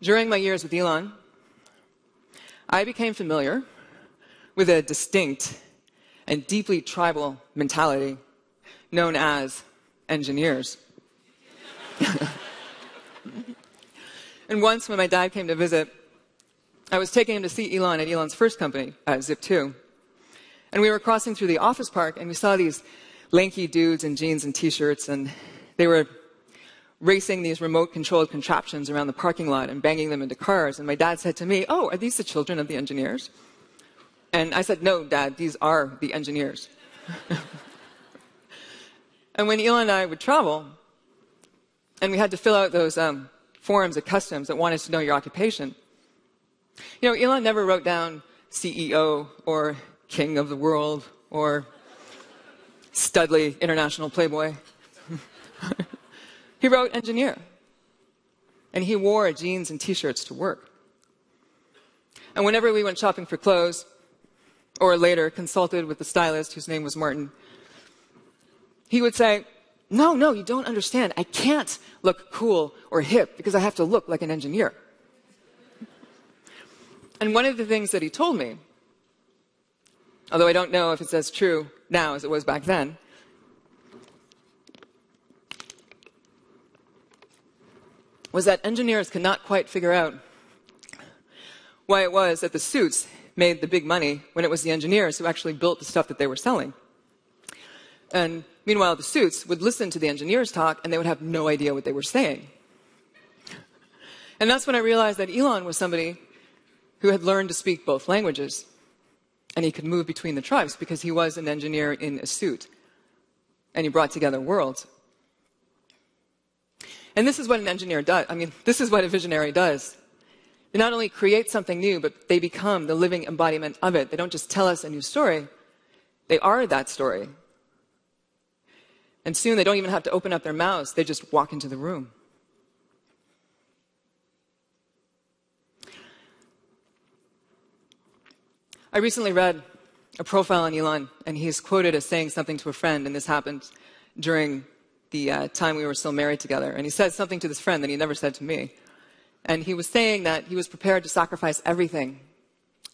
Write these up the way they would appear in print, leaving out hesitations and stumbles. During my years with Elon, I became familiar with a distinct and deeply tribal mentality known as engineers. And once, when my dad came to visit, I was taking him to see Elon at Elon's first company, Zip2. And we were crossing through the office park, and we saw these lanky dudes in jeans and T-shirts, and they were racing these remote-controlled contraptions around the parking lot and banging them into cars. And my dad said to me, "Oh, are these the children of the engineers?" And I said, "No, Dad, these are the engineers." And when Elon and I would travel, and we had to fill out those forms at customs that wanted to know your occupation, you know, Elon never wrote down CEO or King of the World or Studley International Playboy. He wrote engineer. And he wore jeans and T-shirts to work. And whenever we went shopping for clothes, or later consulted with the stylist whose name was Martin, he would say, no, you don't understand. I can't look cool or hip because I have to look like an engineer. And one of the things that he told me, although I don't know if it's as true now as it was back then, was that engineers could not quite figure out why it was that the suits made the big money when it was the engineers who actually built the stuff that they were selling. And meanwhile, the suits would listen to the engineers talk, and they would have no idea what they were saying. And that's when I realized that Elon was somebody who had learned to speak both languages, and he could move between the tribes because he was an engineer in a suit, and he brought together worlds. And this is what an engineer does. I mean, this is what a visionary does. They not only create something new, but they become the living embodiment of it. They don't just tell us a new story. They are that story. And soon they don't even have to open up their mouths. They just walk into the room. I recently read a profile on Elon, and he's quoted as saying something to a friend, and this happened during the time we were still married together. And he said something to this friend that he never said to me. And he was saying that he was prepared to sacrifice everything,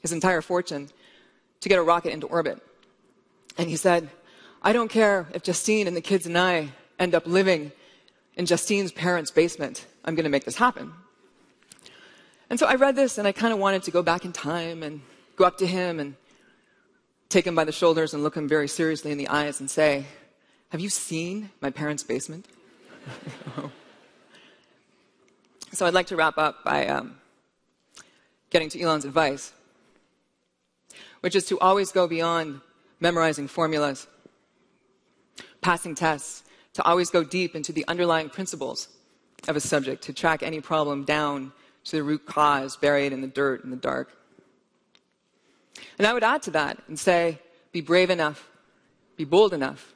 his entire fortune, to get a rocket into orbit. And he said, "I don't care if Justine and the kids and I end up living in Justine's parents' basement. I'm going to make this happen." And so I read this, and I kind of wanted to go back in time and go up to him and take him by the shoulders and look him very seriously in the eyes and say, "Have you seen my parents' basement?" So I'd like to wrap up by getting to Elon's advice, which is to always go beyond memorizing formulas, passing tests, to always go deep into the underlying principles of a subject, to track any problem down to the root cause buried in the dirt and the dark. And I would add to that and say, be brave enough, be bold enough,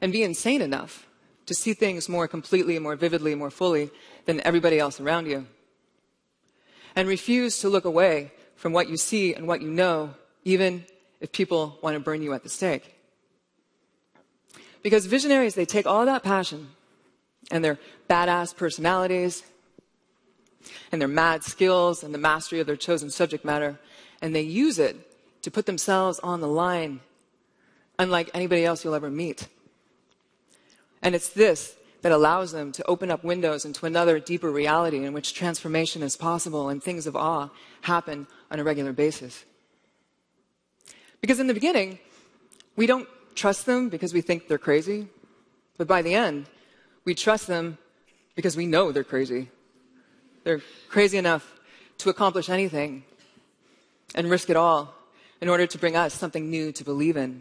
and be insane enough to see things more completely, more vividly, more fully than everybody else around you. And refuse to look away from what you see and what you know, even if people want to burn you at the stake. Because visionaries, they take all that passion and their badass personalities and their mad skills and the mastery of their chosen subject matter, and they use it to put themselves on the line, unlike anybody else you'll ever meet. And it's this that allows them to open up windows into another deeper reality in which transformation is possible and things of awe happen on a regular basis. Because in the beginning, we don't trust them because we think they're crazy, but by the end, we trust them because we know they're crazy. They're crazy enough to accomplish anything and risk it all in order to bring us something new to believe in.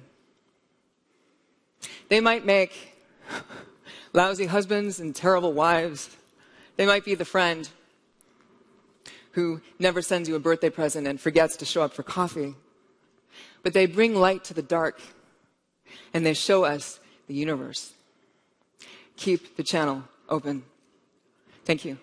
They might make lousy husbands and terrible wives. They might be the friend who never sends you a birthday present and forgets to show up for coffee. But they bring light to the dark, and they show us the universe. Keep the channel open. Thank you.